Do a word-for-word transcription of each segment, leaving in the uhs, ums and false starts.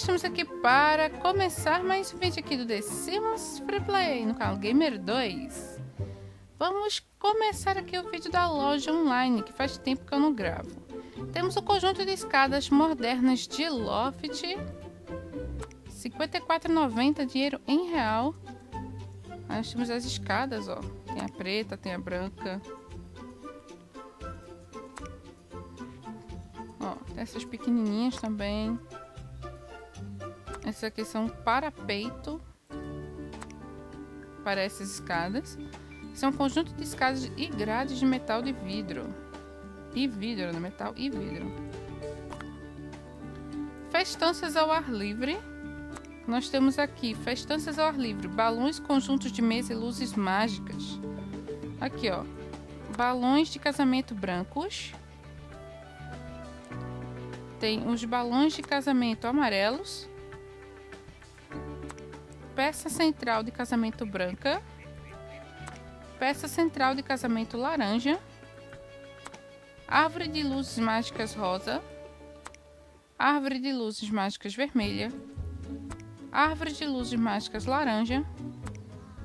estamos aqui para começar mais um vídeo aqui do The Sims FreePlay no canal Gamer dois. Vamos começar aqui o vídeo da loja online, que faz tempo que eu não gravo. Temos o um conjunto de escadas modernas de loft, cinquenta e quatro reais e noventa centavos, dinheiro em real. Aí nós temos as escadas, ó, tem a preta, tem a branca. Ó, tem essas pequenininhas também. Essas aqui são parapeito para essas escadas. São um conjunto de escadas e grades de metal de vidro. E vidro, no metal e vidro. Festanças ao ar livre. Nós temos aqui festanças ao ar livre, balões, conjuntos de mesa e luzes mágicas. Aqui, ó, balões de casamento brancos. Tem os balões de casamento amarelos, peça central de casamento branca, peça central de casamento laranja, árvore de luzes mágicas rosa, árvore de luzes mágicas vermelha, árvore de luzes mágicas laranja,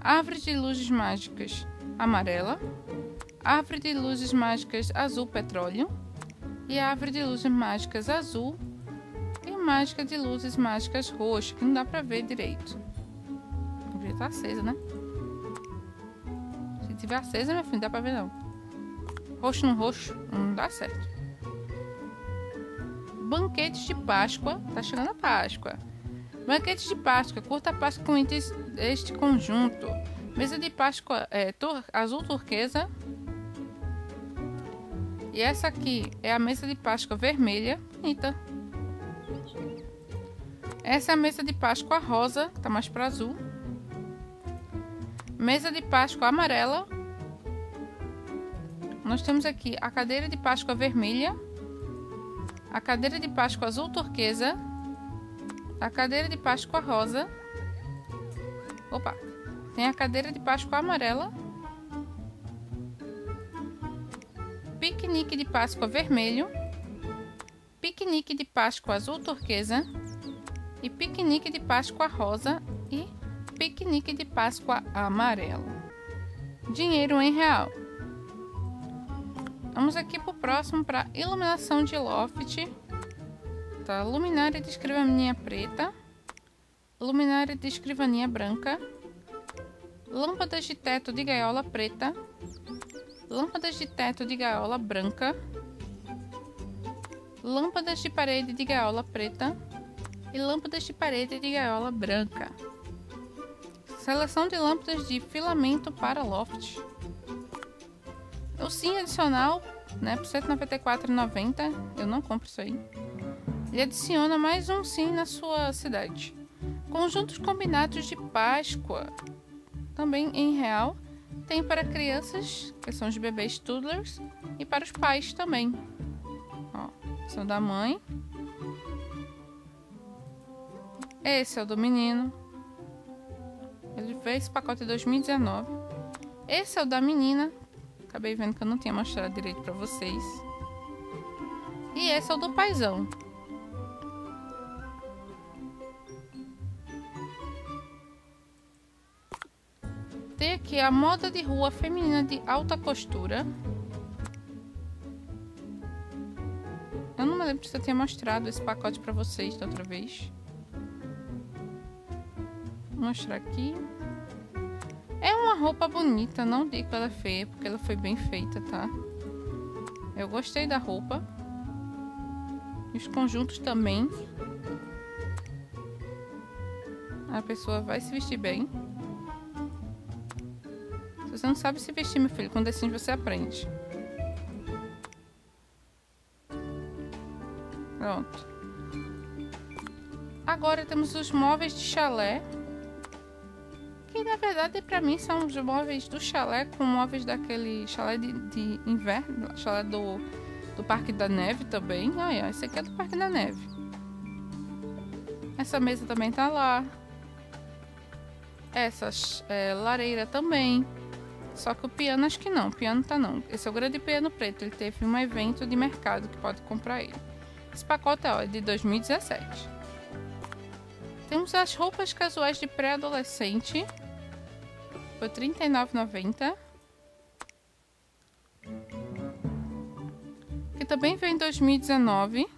árvore de luzes mágicas amarela, árvore de luzes mágicas azul petróleo, e árvore de luzes mágicas azul e mágica de luzes mágicas roxa, que não dá pra ver direito. Deveria estar acesa, né? Se tiver acesa, meu filho, não dá pra ver não. Roxo no roxo, não dá certo. Banquetes de Páscoa, tá chegando a Páscoa. Banquetes de Páscoa, curta a Páscoa com este conjunto. Mesa de Páscoa é, tur azul turquesa. E essa aqui é a mesa de Páscoa vermelha, bonita. Essa é a mesa de Páscoa rosa, que tá mais para azul. Mesa de Páscoa amarela. Nós temos aqui a cadeira de Páscoa vermelha, a cadeira de Páscoa azul turquesa, a cadeira de Páscoa rosa. Opa! Tem a cadeira de Páscoa amarela. Piquenique de Páscoa vermelho, piquenique de Páscoa azul turquesa e piquenique de Páscoa rosa e piquenique de Páscoa amarelo. Dinheiro em real. Vamos aqui pro próximo, para iluminação de loft. Tá, luminária de escrivaninha preta, luminária de escrivaninha branca, lâmpadas de teto de gaiola preta, lâmpadas de teto de gaiola branca, lâmpadas de parede de gaiola preta e lâmpadas de parede de gaiola branca. Seleção de lâmpadas de filamento para loft. Ursinho adicional, né, por cento e noventa e quatro reais e noventa centavos, eu não compro isso aí. Ele adiciona mais um sim na sua cidade. Conjuntos combinados de Páscoa, também em real. Tem para crianças, que são os bebês toddlers, e para os pais também. Ó, esse é o da mãe. Esse é o do menino. Ele fez esse pacote em dois mil e dezenove. Esse é o da menina. Acabei vendo que eu não tinha mostrado direito para vocês. E esse é o do paizão. Tem aqui a moda de rua feminina de alta costura. Eu não me lembro se eu tinha mostrado esse pacote para vocês da outra vez. Vou mostrar aqui. É uma roupa bonita, não digo que ela é feia, porque ela foi bem feita, tá? Eu gostei da roupa. Os conjuntos também. A pessoa vai se vestir bem. Você não sabe se vestir, meu filho. Quando é assim, você aprende. Pronto. Agora temos os móveis de chalé. Que, na verdade, pra mim, são os móveis do chalé com móveis daquele chalé de, de inverno. Chalé do, do Parque da Neve também. Olha, esse aqui é do Parque da Neve. Essa mesa também tá lá. Essa é, lareira também. Só que o piano acho que não, o piano tá não. Esse é o grande piano preto, ele teve um evento de mercado que pode comprar ele. Esse pacote ó, é de dois mil e dezessete. Temos as roupas casuais de pré-adolescente por trinta e nove reais e noventa centavos. Que também vem em dois mil e dezenove.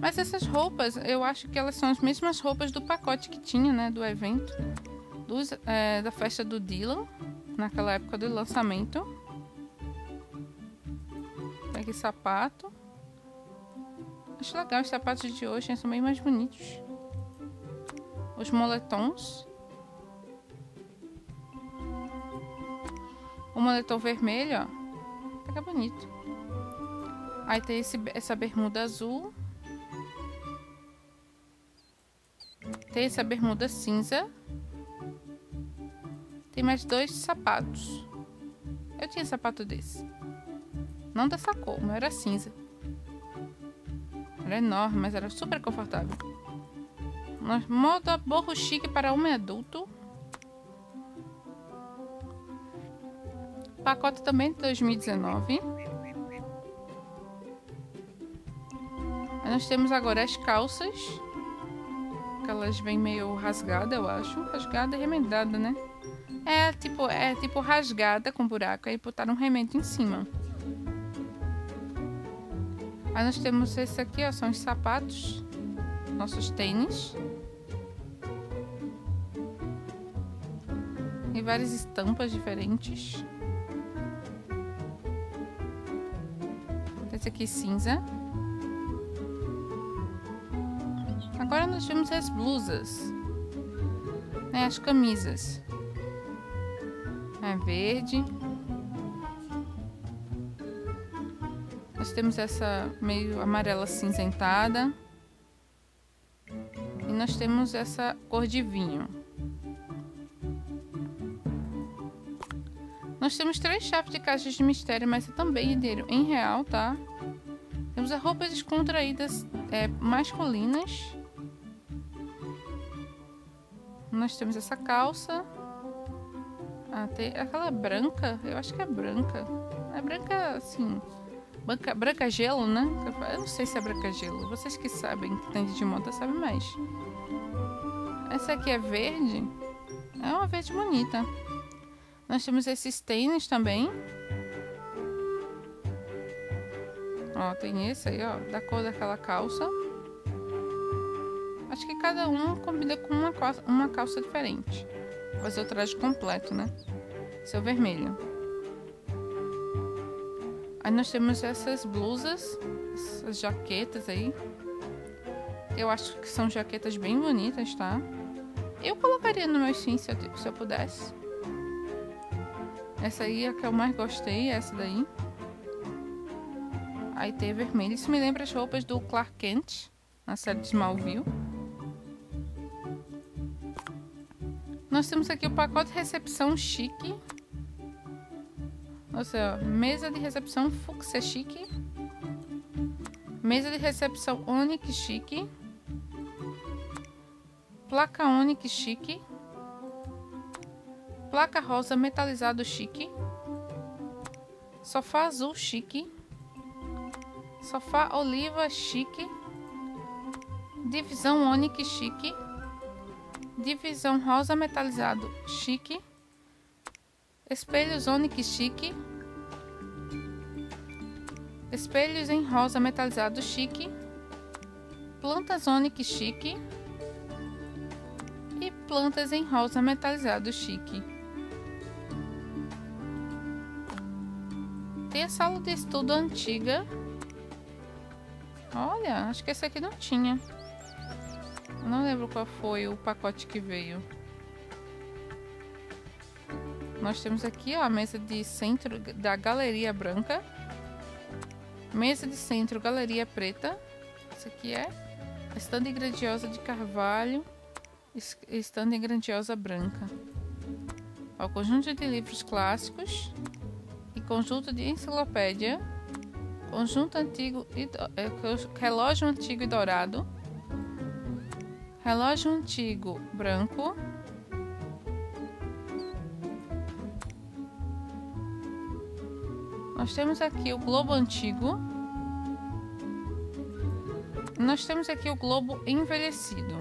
Mas essas roupas, eu acho que elas são as mesmas roupas do pacote que tinha, né? Do evento. Dos, é, da festa do Dylan. Naquela época do lançamento. Tem aqui sapato. Acho legal, os sapatos de hoje são bem mais bonitos. Os moletons. O moletom vermelho, ó. Fica bonito. Aí tem esse, essa bermuda azul. Tem essa bermuda cinza. Tem mais dois sapatos. Eu tinha sapato desse. Não dessa cor, mas era cinza. Era enorme, mas era super confortável. Moda borro chique para homem adulto. Pacote também de dois mil e dezenove. Aí nós temos agora as calças. Elas vêm meio rasgada, eu acho. Rasgada e remendada, né? É tipo, é tipo rasgada com buraco. Aí botaram um remendo em cima. Aí nós temos esse aqui, ó. São os sapatos. Nossos tênis. E várias estampas diferentes. Esse aqui é cinza. Agora nós temos as blusas, né, as camisas, é verde, nós temos essa meio amarela cinzentada e nós temos essa cor de vinho. Nós temos três chaves de caixas de mistério, mas é também herdeiro em real, tá? Temos as roupas descontraídas é, masculinas. Nós temos essa calça, até aquela branca, eu acho que é branca, é branca assim, branca, branca gelo, né? Eu não sei se é branca gelo, vocês que sabem, que tem de moda sabem mais. Essa aqui é verde, é uma verde bonita. Nós temos esses tênis também. Ó, tem esse aí, ó, da cor daquela calça. Acho que cada um combina com uma calça, uma calça diferente. Vou fazer o traje completo, né? Esse é o vermelho. Aí nós temos essas blusas, essas jaquetas aí. Eu acho que são jaquetas bem bonitas, tá? Eu colocaria no meu Sims se eu, se eu pudesse. Essa aí é a que eu mais gostei, essa daí. Aí tem vermelho. Isso me lembra as roupas do Clark Kent, na série de Smallville. Nós temos aqui o pacote de recepção chique. Ou seja, mesa de recepção fúcsia chique. Mesa de recepção ônix chique. Placa ônix chique. Placa rosa metalizado chique. Sofá azul chique. Sofá oliva chique. Divisão ônix chique. Divisão rosa metalizado chique. Espelhos ônix chique. Espelhos em rosa metalizado chique. Plantas ônix chique. E plantas em rosa metalizado chique. Tem a sala de estudo antiga. Olha, acho que esse aqui não tinha. Eu não lembro qual foi o pacote que veio. Nós temos aqui, ó, a mesa de centro da galeria branca. Mesa de centro, galeria preta. Isso aqui é estande grandiosa de carvalho. Estande grandiosa branca. Ó, conjunto de livros clássicos. E conjunto de enciclopédia. Conjunto antigo e relógio antigo e dourado. Relógio antigo branco. Nós temos aqui o globo antigo. Nós temos aqui o globo envelhecido.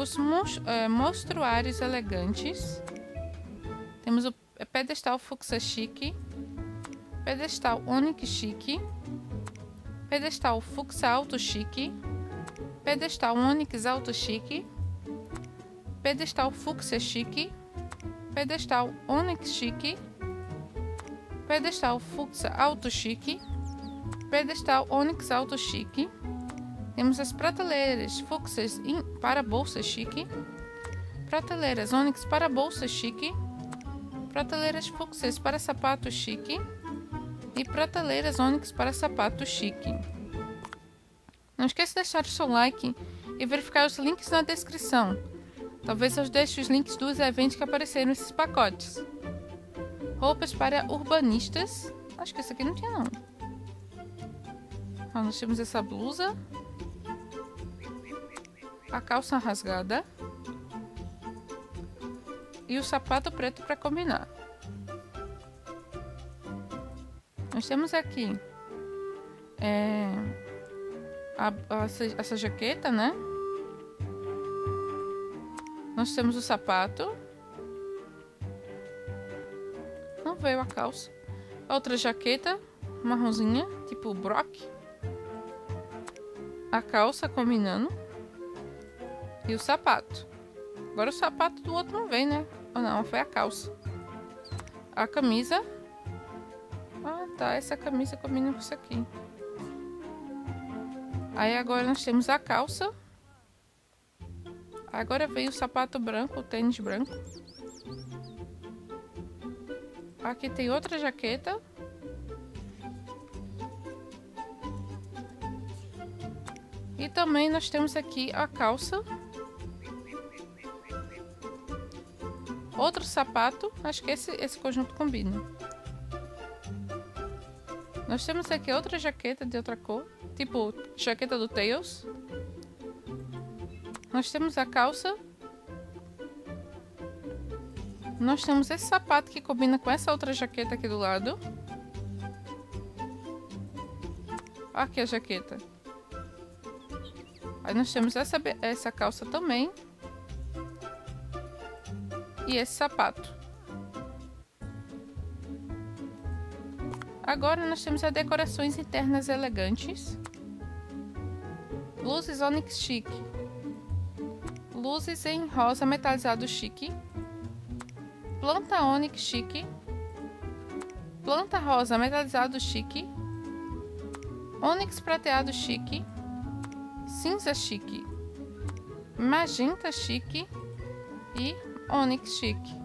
os monstruários elegantes. Temos o pedestal fuxa chique, pedestal ônix chique, pedestal fuxa alto chique, pedestal ônix alto chique, pedestal fuxa chique, pedestal ônix chique, pedestal fuxa alto chique, pedestal ônix alto chique. Temos as prateleiras fuxas para bolsa chique, prateleiras ônix para bolsa chique, prateleiras fuxas para sapato chique e prateleiras ônix para sapato chique. Não esqueça de deixar o seu like e verificar os links na descrição. Talvez eu deixe os links dos eventos que apareceram nesses pacotes. Roupas para urbanistas. Acho que essa aqui não tinha não. Ó, nós temos essa blusa. A calça rasgada e o sapato preto para combinar. Nós temos aqui é, a, a, essa, essa jaqueta, né? Nós temos o sapato. Não veio a calça. Outra jaqueta marronzinha, tipo Brock. A calça combinando. E o sapato. Agora o sapato do outro não vem, né? Ou não, foi a calça. A camisa. Ah, tá. Essa camisa combina com isso aqui. Aí agora nós temos a calça. Agora veio o sapato branco, o tênis branco. Aqui tem outra jaqueta. E também nós temos aqui a calça. Outro sapato, acho que esse, esse conjunto combina. Nós temos aqui outra jaqueta de outra cor, tipo jaqueta do Tails. Nós temos a calça. Nós temos esse sapato que combina com essa outra jaqueta aqui do lado. Aqui a jaqueta. Aí nós temos essa, essa calça também. E esse sapato. Agora nós temos as decorações internas elegantes. Luzes ônix chique. Luzes em rosa metalizado chique. Planta ônix chique. Planta rosa metalizado chique. Ônix prateado chique. Cinza chique. Magenta chique. E ônix chique.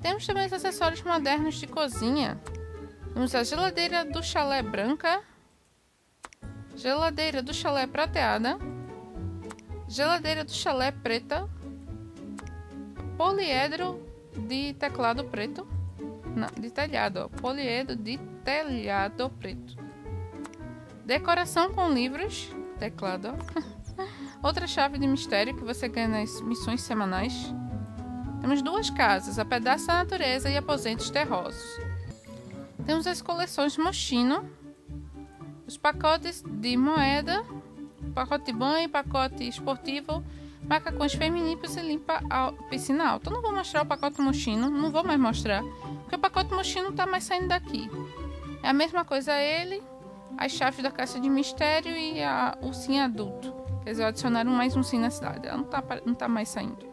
Temos também os acessórios modernos de cozinha. Temos a geladeira do chalé branca, geladeira do chalé prateada, geladeira do chalé preta, poliedro de teclado preto, não, de telhado, ó, poliedro de telhado preto, decoração com livros, teclado, ó. Outra chave de mistério que você ganha nas missões semanais. Temos duas casas, a pedaço da natureza e aposentos terrosos. Temos as coleções Mochino, os pacotes de moeda, pacote de banho, pacote esportivo, macacões femininos e limpa a piscina alta. Eu não vou mostrar o pacote Mochino, não vou mais mostrar, porque o pacote Mochino não tá mais saindo daqui. É a mesma coisa ele, as chaves da caixa de mistério e a ursinha adulto. Quer dizer, adicionaram mais um sim na cidade. Ela não tá, não tá mais saindo.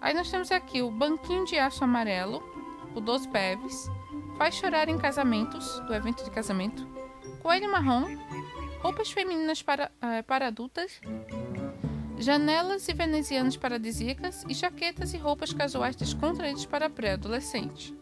Aí nós temos aqui o banquinho de aço amarelo, o doze peves, faz chorar em casamentos, do evento de casamento, coelho marrom, roupas femininas para, é, para adultas, janelas e venezianos paradisíacas e jaquetas e roupas casuais descontraídas para pré-adolescente.